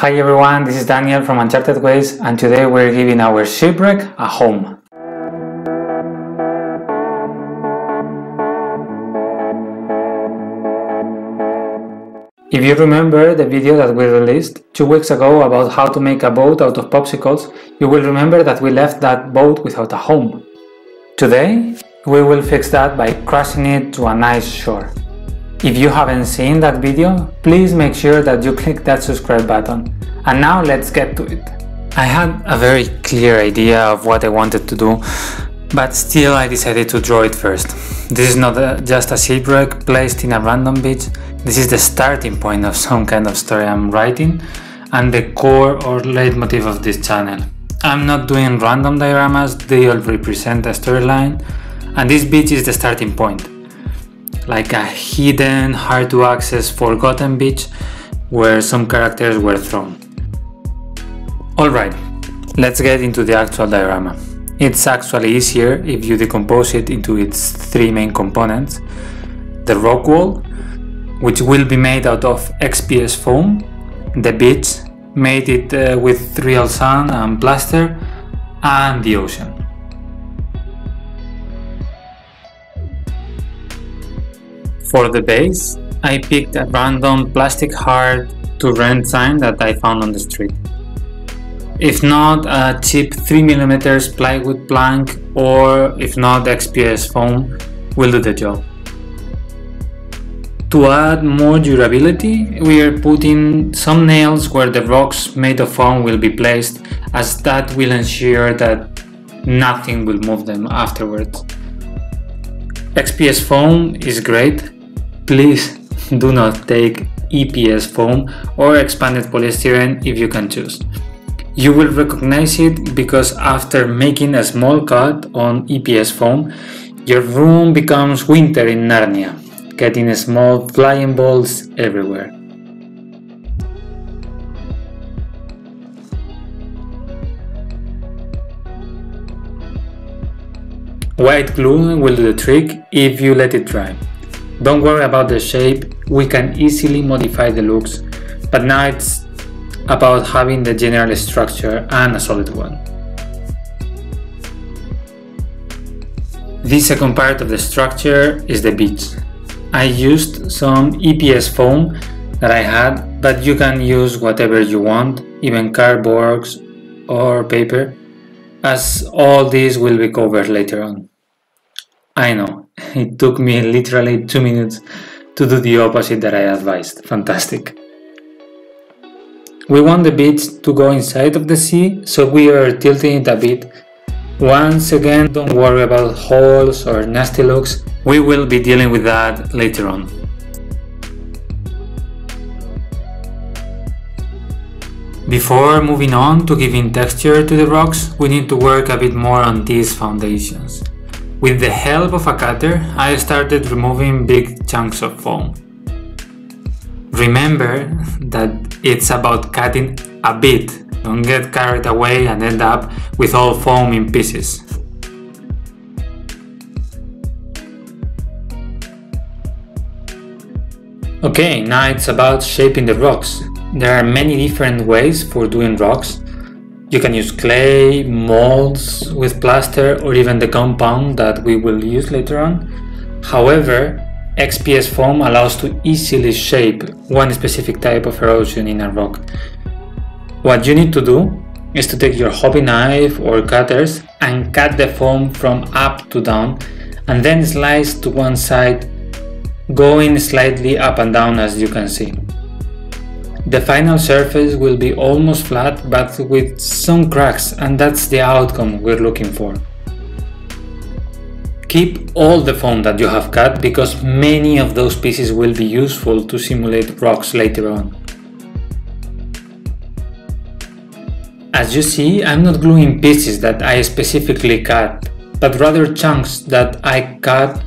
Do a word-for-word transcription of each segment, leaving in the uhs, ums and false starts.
Hi everyone, this is Daniel from Uncharted Ways, and today we're giving our shipwreck a home. If you remember the video that we released two weeks ago about how to make a boat out of popsicles, you will remember that we left that boat without a home. Today, we will fix that by crashing it to an ice shore. If you haven't seen that video, please make sure that you click that subscribe button. And now let's get to it. I had a very clear idea of what I wanted to do, but still I decided to draw it first. This is not a, just a shipwreck placed in a random beach. This is the starting point of some kind of story I'm writing and the core or leitmotif of this channel. I'm not doing random dioramas, they all represent a storyline, and this beach is the starting point. Like a hidden, hard-to-access, forgotten beach where some characters were thrown. Alright, let's get into the actual diorama. It's actually easier if you decompose it into its three main components. The rock wall, which will be made out of X P S foam. The beach, made it uh, with real sand and plaster. And the ocean. For the base, I picked a random plastic hard to rent sign that I found on the street. If not, a cheap three millimeter plywood plank, or if not, X P S foam will do the job. To add more durability, we are putting some nails where the rocks made of foam will be placed, as that will ensure that nothing will move them afterwards. X P S foam is great. Please do not take E P S foam or expanded polystyrene if you can choose. You will recognize it because after making a small cut on E P S foam, your room becomes winter in Narnia, getting small flying balls everywhere. White glue will do the trick if you let it dry. Don't worry about the shape, we can easily modify the looks, but now it's about having the general structure and a solid one. The second part of the structure is the beach. I used some E P S foam that I had, but you can use whatever you want, even cardboard or paper, as all these will be covered later on. I know. It took me literally two minutes to do the opposite that I advised. Fantastic. We want the beach to go inside of the sea, so we are tilting it a bit. Once again, don't worry about holes or nasty looks. We will be dealing with that later on. Before moving on to giving texture to the rocks, we need to work a bit more on these foundations. With the help of a cutter, I started removing big chunks of foam. Remember that it's about cutting a bit. Don't get carried away and end up with all foam in pieces. Okay, now it's about shaping the rocks. There are many different ways for doing rocks. You can use clay, molds with plaster, or even the compound that we will use later on. However, X P S foam allows to easily shape one specific type of erosion in a rock. What you need to do is to take your hobby knife or cutters and cut the foam from up to down and then slice to one side, going slightly up and down as you can see. The final surface will be almost flat, but with some cracks, and that's the outcome we're looking for. Keep all the foam that you have cut, because many of those pieces will be useful to simulate rocks later on. As you see, I'm not gluing pieces that I specifically cut, but rather chunks that I cut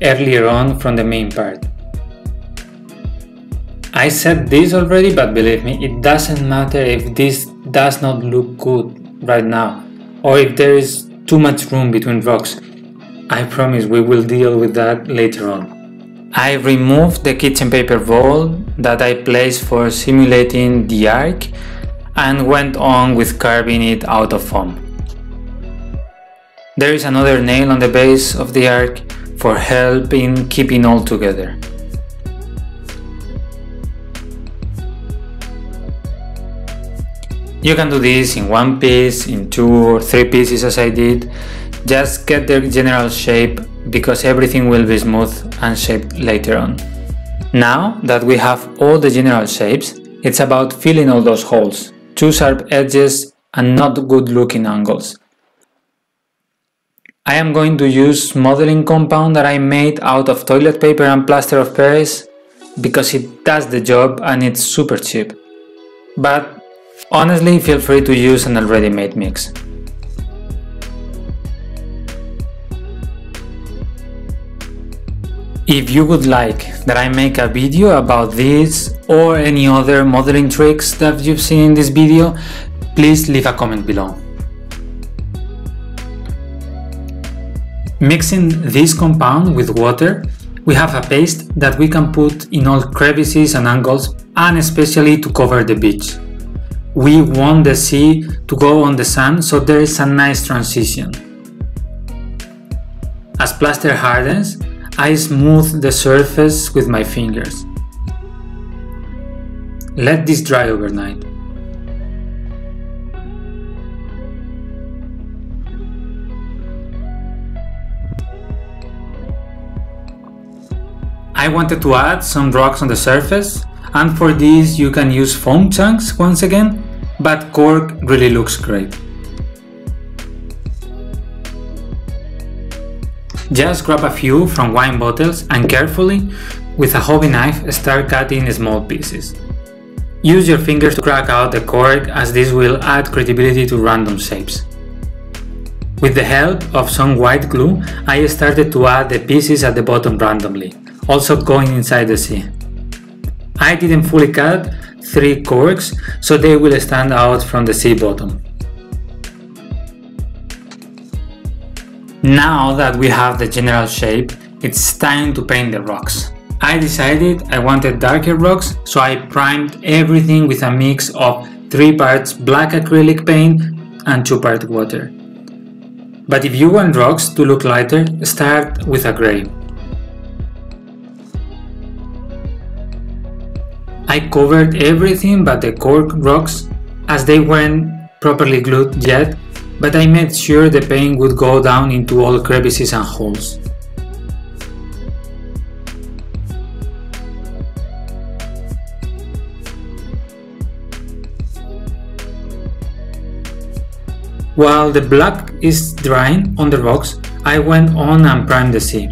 earlier on from the main part. I said this already, but believe me, it doesn't matter if this does not look good right now, or if there is too much room between rocks. I promise we will deal with that later on. I removed the kitchen paper roll that I placed for simulating the arc, and went on with carving it out of foam. There is another nail on the base of the ark for help in keeping all together. You can do this in one piece, in two or three pieces as I did. Just get the general shape because everything will be smooth and shaped later on. Now that we have all the general shapes, it's about filling all those holes, too sharp edges and not good looking angles. I am going to use modeling compound that I made out of toilet paper and plaster of Paris because it does the job and it's super cheap. But honestly, feel free to use an already made mix. If you would like that I make a video about this or any other modeling tricks that you've seen in this video, please leave a comment below. Mixing this compound with water, we have a paste that we can put in all crevices and angles, and especially to cover the beach. We want the sea to go on the sand, so there is a nice transition. As plaster hardens, I smooth the surface with my fingers. Let this dry overnight. I wanted to add some rocks on the surface, and for this you can use foam chunks once again, but cork really looks great. Just grab a few from wine bottles and carefully, with a hobby knife, start cutting small pieces. Use your fingers to crack out the cork, as this will add credibility to random shapes. With the help of some white glue, I started to add the pieces at the bottom randomly, also going inside the sea. I didn't fully cut three corks, so they will stand out from the sea bottom. Now that we have the general shape, it's time to paint the rocks. I decided I wanted darker rocks, so I primed everything with a mix of three parts black acrylic paint and two parts water. But if you want rocks to look lighter, start with a gray. I covered everything but the cork rocks, as they weren't properly glued yet, but I made sure the paint would go down into all crevices and holes. While the black is drying on the rocks, I went on and primed the sea.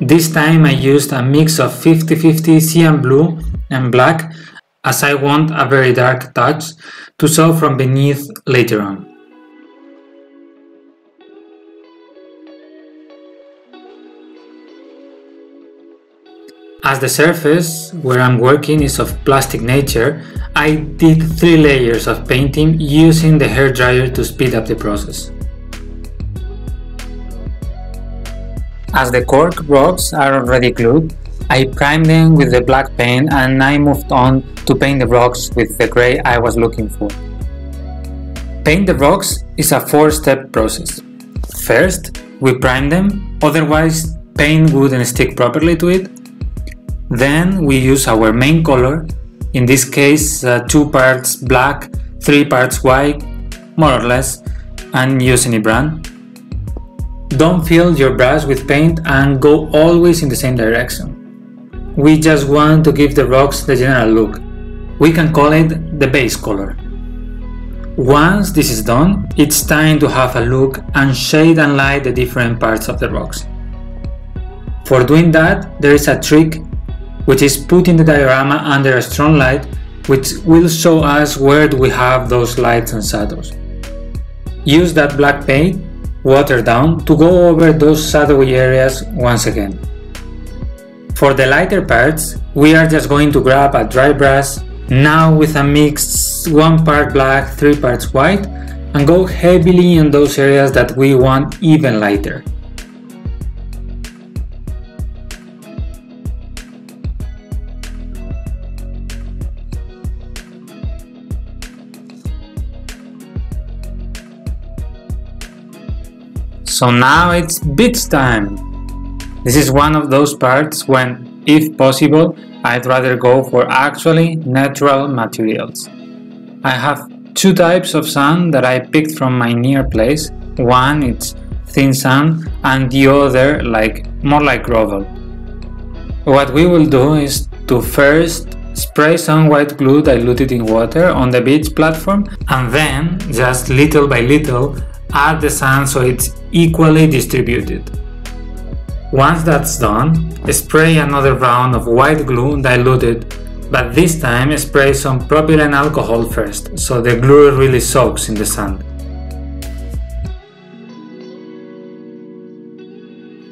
This time I used a mix of fifty fifty cyan blue and black, as I want a very dark touch to show from beneath later on. As the surface where I'm working is of plastic nature, I did three layers of painting using the hairdryer to speed up the process. As the cork rocks are already glued, I primed them with the black paint and I moved on to paint the rocks with the grey I was looking for. Paint the rocks is a four-step process. First, we prime them, otherwise paint wouldn't stick properly to it. Then we use our main color, in this case uh, two parts black, three parts white, more or less, and use any brand. Don't fill your brush with paint and go always in the same direction. We just want to give the rocks the general look. We can call it the base color. Once this is done, it's time to have a look and shade and light the different parts of the rocks. For doing that, there is a trick, which is putting the diorama under a strong light, which will show us where do we have those lights and shadows. Use that black paint, water down, to go over those shadowy areas once again. For the lighter parts, we are just going to grab a dry brush, now with a mix one part black, three parts white, and go heavily in those areas that we want even lighter. So now it's bits time! This is one of those parts when, if possible, I'd rather go for actually natural materials. I have two types of sand that I picked from my near place. One it's thin sand and the other like more like gravel. What we will do is to first spray some white glue diluted in water on the beach platform and then, just little by little, add the sand so it's equally distributed. Once that's done, spray another round of white glue diluted, but this time spray some propylene alcohol first, so the glue really soaks in the sand.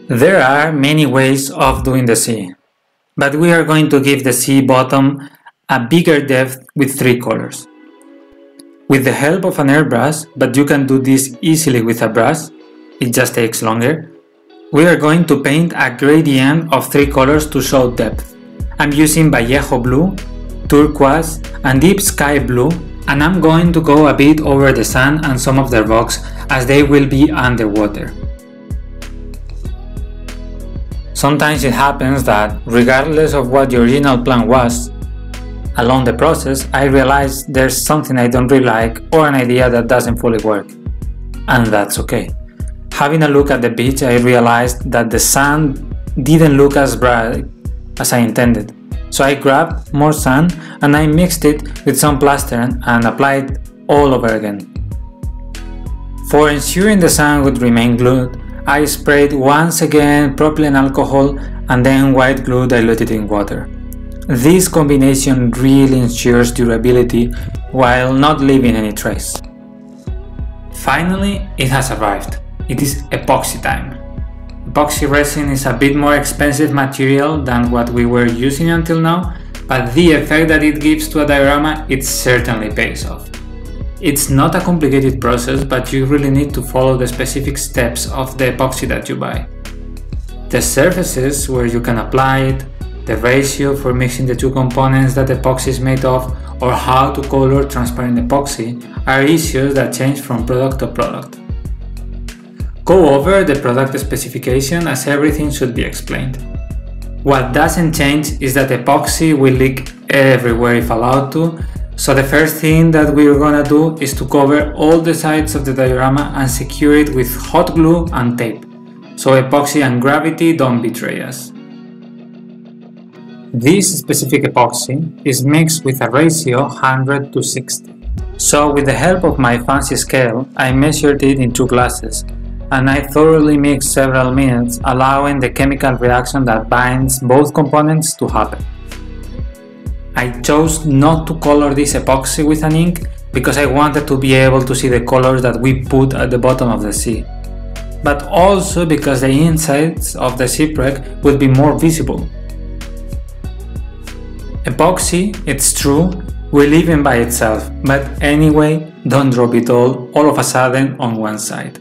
There are many ways of doing the sea, but we are going to give the sea bottom a bigger depth with three colors. With the help of an airbrush, but you can do this easily with a brush, it just takes longer, we are going to paint a gradient of three colors to show depth. I'm using Vallejo blue, turquoise and deep sky blue, and I'm going to go a bit over the sand and some of the rocks as they will be underwater. Sometimes it happens that, regardless of what the original plan was, along the process I realize there's something I don't really like or an idea that doesn't fully work. And that's okay. Having a look at the beach, I realized that the sand didn't look as bright as I intended. So I grabbed more sand and I mixed it with some plaster and applied it all over again. For ensuring the sand would remain glued, I sprayed once again propylene alcohol and then white glue diluted in water. This combination really ensures durability while not leaving any trace. Finally, it has arrived. It is epoxy time. Epoxy resin is a bit more expensive material than what we were using until now, but the effect that it gives to a diorama, it certainly pays off. It's not a complicated process, but you really need to follow the specific steps of the epoxy that you buy. The surfaces where you can apply it, the ratio for mixing the two components that epoxy is made of, or how to color transparent epoxy are issues that change from product to product. Go over the product specification as everything should be explained. What doesn't change is that epoxy will leak everywhere if allowed to, so the first thing that we're gonna do is to cover all the sides of the diorama and secure it with hot glue and tape, so epoxy and gravity don't betray us. This specific epoxy is mixed with a ratio one hundred to sixty. So with the help of my fancy scale, I measured it in two glasses and I thoroughly mixed several minutes, allowing the chemical reaction that binds both components to happen. I chose not to color this epoxy with an ink because I wanted to be able to see the colors that we put at the bottom of the sea, but also because the insides of the shipwreck would be more visible. Epoxy, it's true, will even by itself, but anyway, don't drop it all all of a sudden on one side.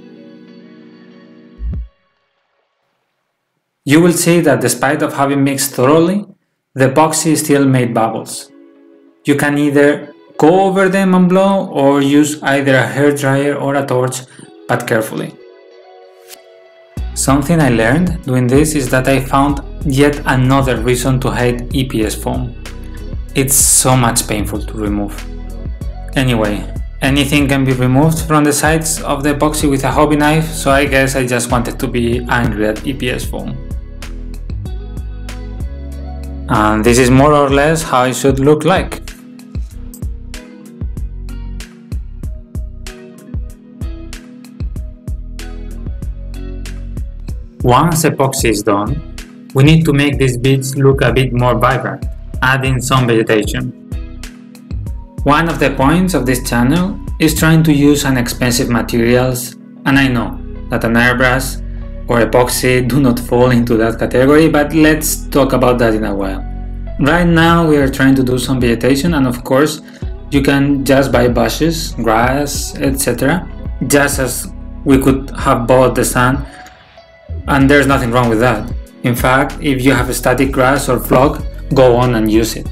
You will see that despite of having mixed thoroughly, the epoxy still made bubbles. You can either go over them and blow or use either a hairdryer or a torch, but carefully. Something I learned doing this is that I found yet another reason to hate E P S foam. It's so much painful to remove. Anyway, anything can be removed from the sides of the epoxy with a hobby knife, so I guess I just wanted to be angry at E P S foam. And this is more or less how it should look like. Once epoxy is done, we need to make this beach look a bit more vibrant, adding some vegetation. One of the points of this channel is trying to use inexpensive materials, and I know that an airbrush or epoxy do not fall into that category, but let's talk about that in a while. Right now we are trying to do some vegetation, and of course you can just buy bushes, grass, et cetera, just as we could have bought the sand, and there's nothing wrong with that. In fact, if you have static grass or flock, go on and use it.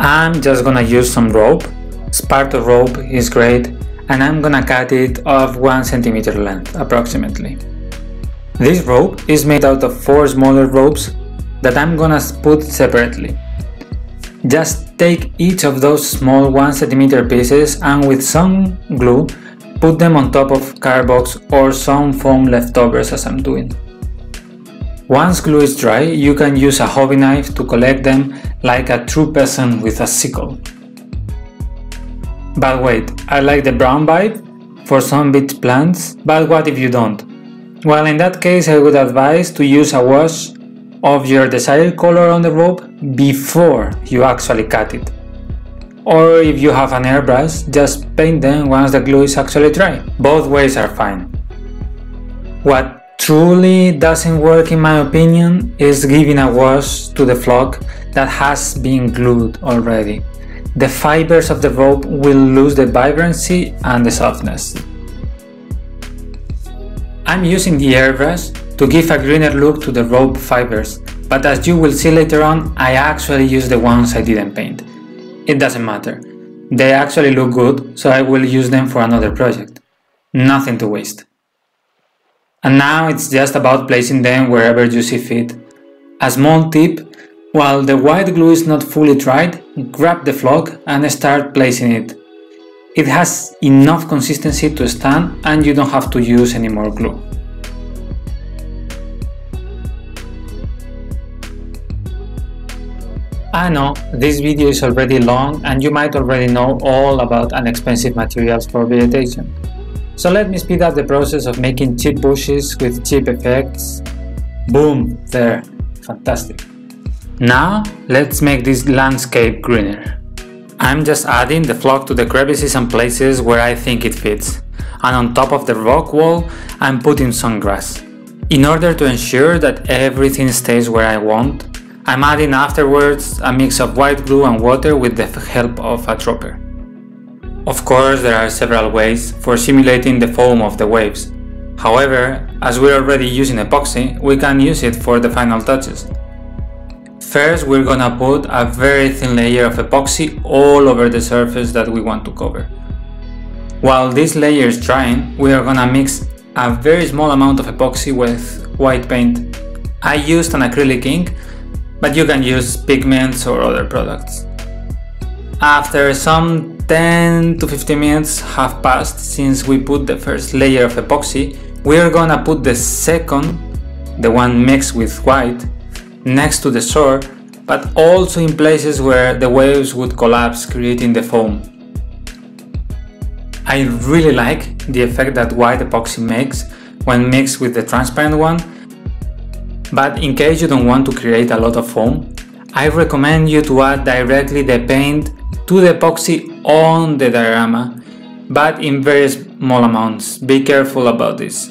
I'm just gonna use some rope. Sparta rope is great, and I'm gonna cut it of one centimeter length, approximately. This rope is made out of four smaller ropes that I'm gonna put separately. Just take each of those small one centimeter pieces and with some glue, put them on top of cardboard or some foam leftovers as I'm doing. Once glue is dry, you can use a hobby knife to collect them like a true peasant with a sickle. But wait, I like the brown vibe for some beach plants, but what if you don't? Well, in that case I would advise to use a wash of your desired color on the rope before you actually cut it. Or if you have an airbrush, just paint them once the glue is actually dry. Both ways are fine. What truly doesn't work in my opinion is giving a wash to the flock that has been glued already. The fibers of the rope will lose the vibrancy and the softness. I'm using the airbrush to give a greener look to the rope fibers, but as you will see later on, I actually use the ones I didn't paint. It doesn't matter. They actually look good, so I will use them for another project. Nothing to waste. And now it's just about placing them wherever you see fit. A small tip. While the white glue is not fully dried, grab the flock and start placing it. It has enough consistency to stand and you don't have to use any more glue. I know this video is already long and you might already know all about inexpensive materials for vegetation. So let me speed up the process of making cheap bushes with cheap effects. Boom! There! Fantastic! Now, let's make this landscape greener. I'm just adding the flock to the crevices and places where I think it fits, and on top of the rock wall I'm putting some grass. In order to ensure that everything stays where I want, I'm adding afterwards a mix of white glue and water with the help of a dropper. Of course, there are several ways for simulating the foam of the waves. However, as we're already using epoxy, we can use it for the final touches. First, we're gonna put a very thin layer of epoxy all over the surface that we want to cover. While this layer is drying, we are gonna mix a very small amount of epoxy with white paint. I used an acrylic ink, but you can use pigments or other products. After some ten to fifteen minutes have passed since we put the first layer of epoxy, we are gonna put the second, the one mixed with white, next to the shore, but also in places where the waves would collapse, creating the foam. I really like the effect that white epoxy makes when mixed with the transparent one, but in case you don't want to create a lot of foam, I recommend you to add directly the paint to the epoxy on the diorama, but in very small amounts. Be careful about this.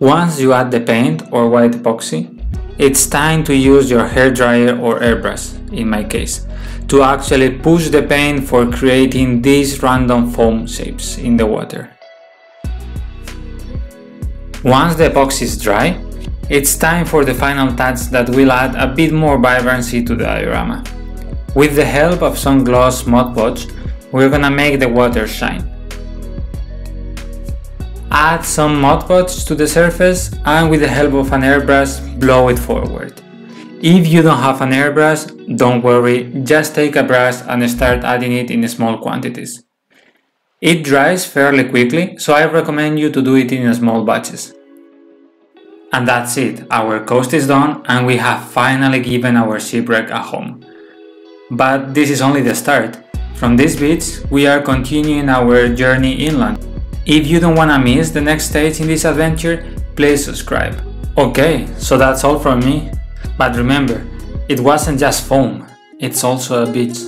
Once you add the paint or white epoxy, it's time to use your hairdryer or airbrush, in my case, to actually push the paint for creating these random foam shapes in the water. Once the epoxy is dry, it's time for the final touch that will add a bit more vibrancy to the diorama. With the help of some gloss Mod Podge, we're gonna make the water shine. Add some Mod Podge to the surface and with the help of an airbrush, blow it forward. If you don't have an airbrush, don't worry, just take a brush and start adding it in small quantities. It dries fairly quickly, so I recommend you to do it in small batches. And that's it, our coast is done and we have finally given our shipwreck a home. But this is only the start. From this beach, we are continuing our journey inland. If you don't wanna miss the next stage in this adventure, please subscribe. Okay, so that's all from me. But remember, it wasn't just foam, it's also a beach.